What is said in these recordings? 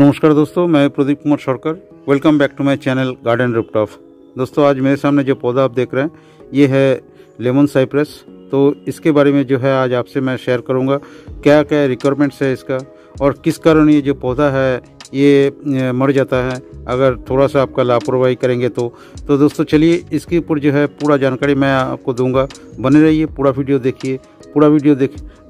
नमस्कार दोस्तों, मैं Pradeep Kumar Sarkar. Welcome back to my channel garden rooftop. दोस्तों, आज मेरे सामने जो पौधा आप देख रहे हैं ये है लेमन साइप्रस। तो इसके बारे में जो है आज आपसे मैं शेयर करूंगा क्या क्या रिक्वायरमेंट्स है इसका और किस कारण ये जो पौधा है ये मर जाता है अगर थोड़ा सा आपका लापरवाही करेंगे तो। तो दोस्तों चलिए इसके ऊपर जो है पूरा जानकारी मैं आपको दूँगा। बने रहिए, पूरा वीडियो देखिए। पूरा वीडियो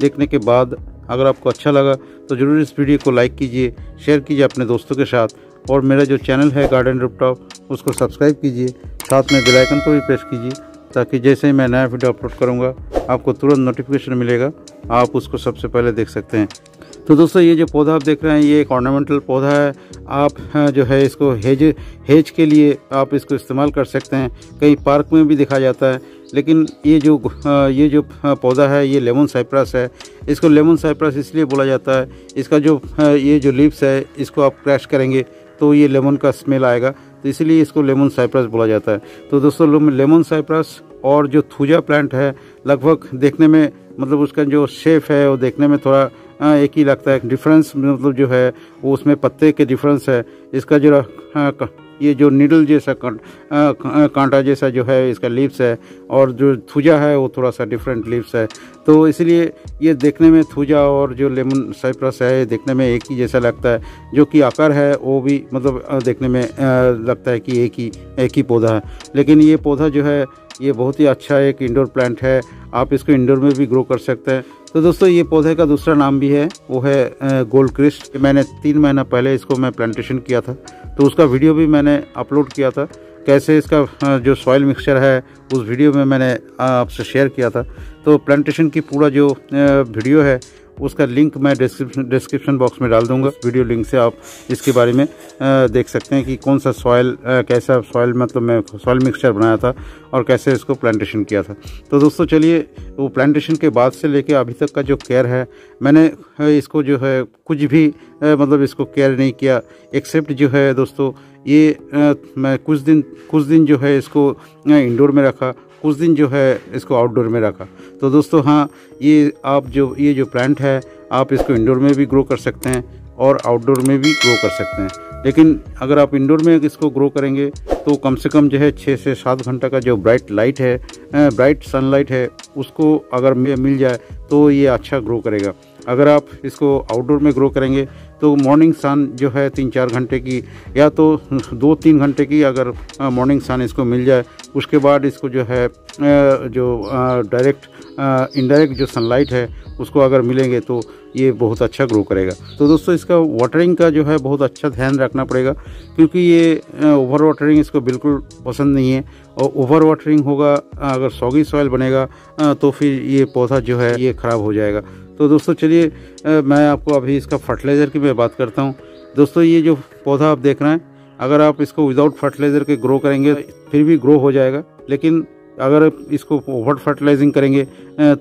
देखने के बाद अगर आपको अच्छा लगा तो ज़रूर इस वीडियो को लाइक कीजिए, शेयर कीजिए अपने दोस्तों के साथ, और मेरा जो चैनल है गार्डन रूफटॉप उसको सब्सक्राइब कीजिए। साथ में बेल आइकन को भी प्रेस कीजिए ताकि जैसे ही मैं नया वीडियो अपलोड करूंगा आपको तुरंत नोटिफिकेशन मिलेगा, आप उसको सबसे पहले देख सकते हैं। तो दोस्तों ये जो पौधा आप देख रहे हैं ये एक ऑर्नामेंटल पौधा है। आप जो है इसको हेज के लिए आप इसको इस्तेमाल कर सकते हैं। कई पार्क में भी देखा जाता है, लेकिन ये जो पौधा है ये लेमन साइप्रस है। इसको लेमन साइप्रस इसलिए बोला जाता है, इसका जो ये जो लीव्स है इसको आप क्रैश करेंगे तो ये लेमन का स्मेल आएगा, तो इसलिए इसको लेमन साइप्रस बोला जाता है। तो दोस्तों लेमन साइप्रस और जो थूजा प्लांट है लगभग देखने में, मतलब उसका जो शेप है वो देखने में थोड़ा एक ही लगता है। डिफरेंस मतलब जो है वो उसमें पत्ते के डिफरेंस है। इसका जो ये जो नीडल जैसा कांटा जैसा जो है इसका लीव्स है, और जो थूजा है वो थोड़ा सा डिफरेंट लीव्स है, तो इसलिए ये देखने में थूजा और जो लेमन साइप्रस है देखने में एक ही जैसा लगता है। जो कि आकार है वो भी मतलब देखने में लगता है कि एक ही पौधा है, लेकिन ये पौधा जो है ये बहुत ही अच्छा एक इंडोर प्लांट है। आप इसको इंडोर में भी ग्रो कर सकते हैं। तो दोस्तों ये पौधे का दूसरा नाम भी है, वो है गोल्ड क्रिस्ट। मैंने 3 महीना पहले इसको मैं प्लांटेशन किया था, तो उसका वीडियो भी मैंने अपलोड किया था, कैसे इसका जो सॉइल मिक्सचर है उस वीडियो में मैंने आपसे शेयर किया था। तो प्लांटेशन की पूरा जो वीडियो है उसका लिंक मैं डिस्क्रिप्शन बॉक्स में डाल दूंगा। वीडियो लिंक से आप इसके बारे में देख सकते हैं कि कौन सा सॉइल, कैसा सॉइल, मतलब मैं सॉइल मिक्सचर बनाया था और कैसे इसको प्लांटेशन किया था। तो दोस्तों चलिए वो प्लांटेशन के बाद से लेके अभी तक का जो केयर है, मैंने इसको जो है कुछ भी मतलब इसको केयर नहीं किया, एक्सेप्ट जो है दोस्तों ये मैं कुछ दिन जो है इसको इंडोर में रखा, कुछ दिन जो है इसको आउटडोर में रखा। तो दोस्तों हाँ, ये जो प्लांट है आप इसको इंडोर में भी ग्रो कर सकते हैं और आउटडोर में भी ग्रो कर सकते हैं, लेकिन अगर आप इंडोर में इसको ग्रो करेंगे तो कम से कम जो है 6 से 7 घंटा का जो ब्राइट सनलाइट है उसको अगर मिल जाए तो ये अच्छा ग्रो करेगा। अगर आप इसको आउटडोर में ग्रो करेंगे तो मॉर्निंग सन जो है 3-4 घंटे की, या तो 2-3 घंटे की अगर मॉर्निंग सन इसको मिल जाए, उसके बाद इसको जो है इनडायरेक्ट जो सनलाइट है उसको अगर मिलेंगे तो ये बहुत अच्छा ग्रो करेगा। तो दोस्तों इसका वाटरिंग का जो है बहुत अच्छा ध्यान रखना पड़ेगा, क्योंकि ये ओवर वाटरिंग इसको बिल्कुल पसंद नहीं है, और ओवर वाटरिंग होगा अगर सॉगी सॉइल बनेगा तो फिर ये पौधा जो है ये ख़राब हो जाएगा। तो दोस्तों चलिए मैं आपको अभी इसका फर्टिलाइज़र की मैं बात करता हूँ। दोस्तों ये जो पौधा आप देख रहे हैं अगर आप इसको विदाउट फर्टिलाइज़र के ग्रो करेंगे फिर भी ग्रो हो जाएगा, लेकिन अगर इसको ओवर फर्टिलाइजिंग करेंगे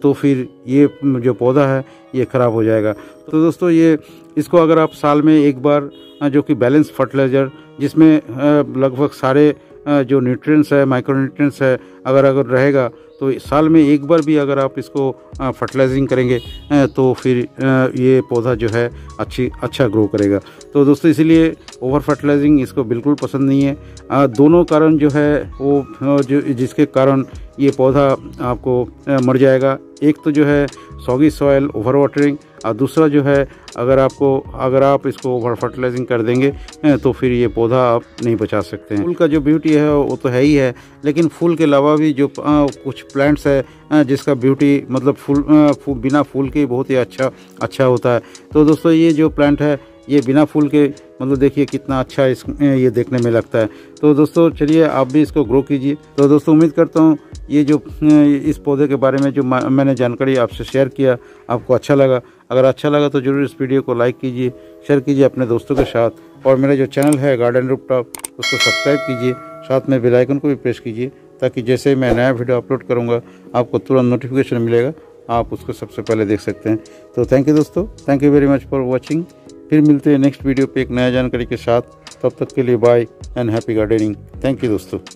तो फिर ये जो पौधा है ये ख़राब हो जाएगा। तो दोस्तों ये इसको अगर आप साल में एक बार, जो कि बैलेंस फर्टिलाइज़र जिसमें लगभग सारे जो न्यूट्रिएंट्स है, माइक्रोन्यूट्रिएंट्स है, अगर रहेगा तो साल में एक बार भी अगर आप इसको फर्टिलाइजिंग करेंगे तो फिर ये पौधा जो है अच्छा ग्रो करेगा। तो दोस्तों इसीलिए ओवर फर्टिलाइजिंग इसको बिल्कुल पसंद नहीं है। दोनों कारण जो है वो जिसके कारण ये पौधा आपको मर जाएगा, एक तो जो है सॉगी सॉयल ओवर वाटरिंग, और दूसरा जो है अगर आप इसको ओवर फर्टिलाइजिंग कर देंगे तो फिर ये पौधा आप नहीं बचा सकते हैं। फूल का जो ब्यूटी है वो तो है ही है, लेकिन फूल के अलावा भी जो कुछ प्लांट्स है जिसका ब्यूटी मतलब बिना फूल के बहुत ही अच्छा होता है। तो दोस्तों ये जो प्लांट है ये बिना फूल के, मतलब देखिए कितना अच्छा ये देखने में लगता है। तो दोस्तों चलिए आप भी इसको ग्रो कीजिए। तो दोस्तों उम्मीद करता हूँ ये जो इस पौधे के बारे में जो मैंने जानकारी आपसे शेयर किया आपको अच्छा लगा। अगर अच्छा लगा तो ज़रूर इस वीडियो को लाइक कीजिए, शेयर कीजिए अपने दोस्तों के साथ, और मेरा जो चैनल है गार्डन रूफटॉप उसको सब्सक्राइब कीजिए। साथ में बेल आइकन को भी प्रेस कीजिए ताकि जैसे ही मैं नया वीडियो अपलोड करूँगा आपको तुरंत नोटिफिकेशन मिलेगा, आप उसको सबसे पहले देख सकते हैं। तो थैंक यू दोस्तों, thank you very much for watching. फिर मिलते हैं नेक्स्ट वीडियो पे एक नया जानकारी के साथ। तब तक के लिए bye and happy gardening. Thank you दोस्तों।